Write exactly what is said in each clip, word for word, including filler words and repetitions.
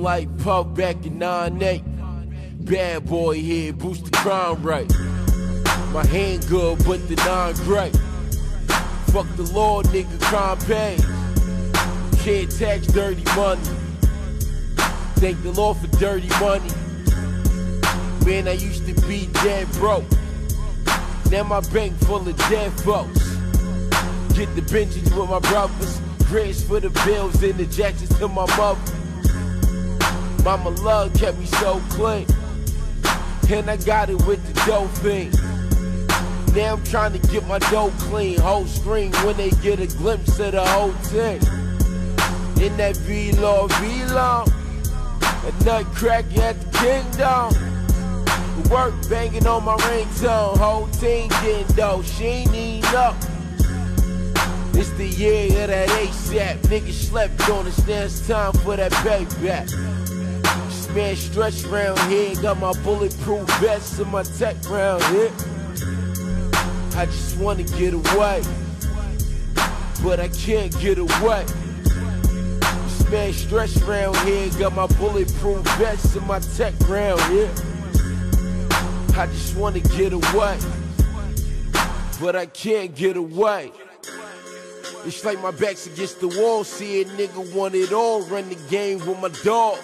Young Life, Puff back in nine eight. Bad boy here, boost the crime right. My hand good, but the nine great. Fuck the law, nigga, crime pays. Can't tax dirty money. Thank the law for dirty money. Man, I used to be dead broke. Now my bank full of dead folks. Get the benches with my brothers. Grants for the bills and the jackets to my mother. Mama love kept me so clean, and I got it with the dope thing. Now I'm trying to get my dope clean. Whole string when they get a glimpse of the whole thing. In that V-Law, V-Law, a nutcracker at the kingdom. Work banging on my ringtone. Whole team getting dope, she ain't need up. It's the year of that ASAP. Niggas slept on us, now it's time for that payback. This man stretched round here, got my bulletproof vests and my tech round here. I just wanna get away, but I can't get away. This man stretched round here, got my bulletproof vests and my tech round here. I just wanna get away, but I can't get away. It's like my back's against the wall. See a nigga want it all. Run the game with my dogs.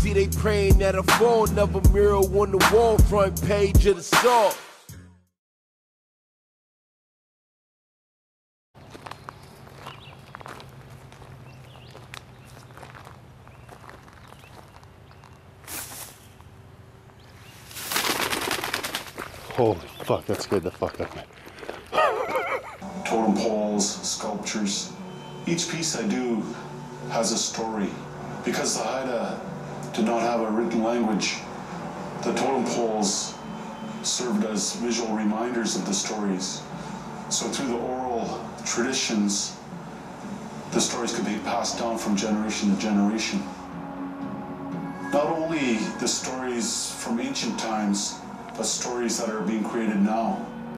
See they praying that I fall. Another mirror on the wall. Front page of the song. Holy fuck, that scared the fuck out of me. Totem poles, sculptures. Each piece I do has a story. Because the Haida did not have a written language, the totem poles served as visual reminders of the stories. So through the oral traditions, the stories could be passed down from generation to generation. Not only the stories from ancient times, but stories that are being created now.